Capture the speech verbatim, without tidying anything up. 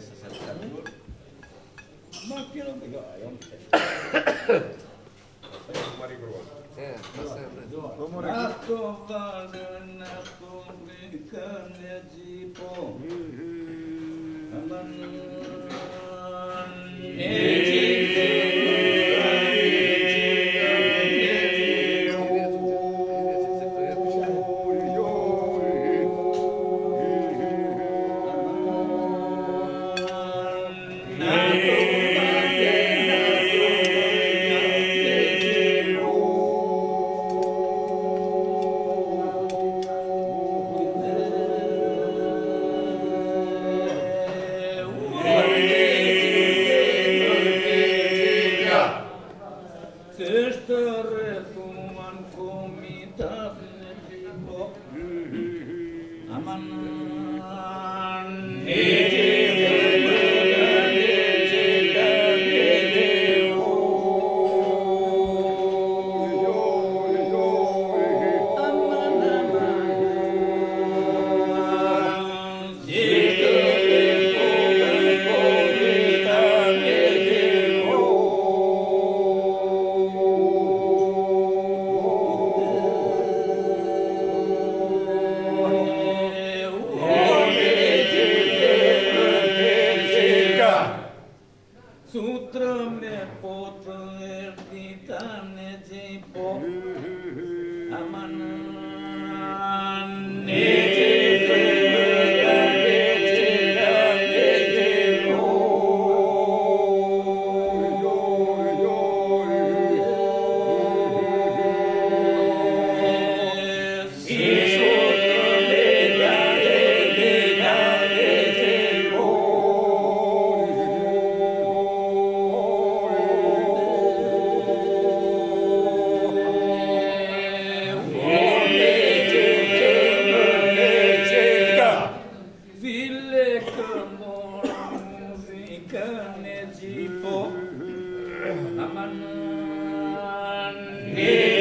sessantasessantadue. Ma più non mi caio. Ma riprovo. Eh, ma Amen.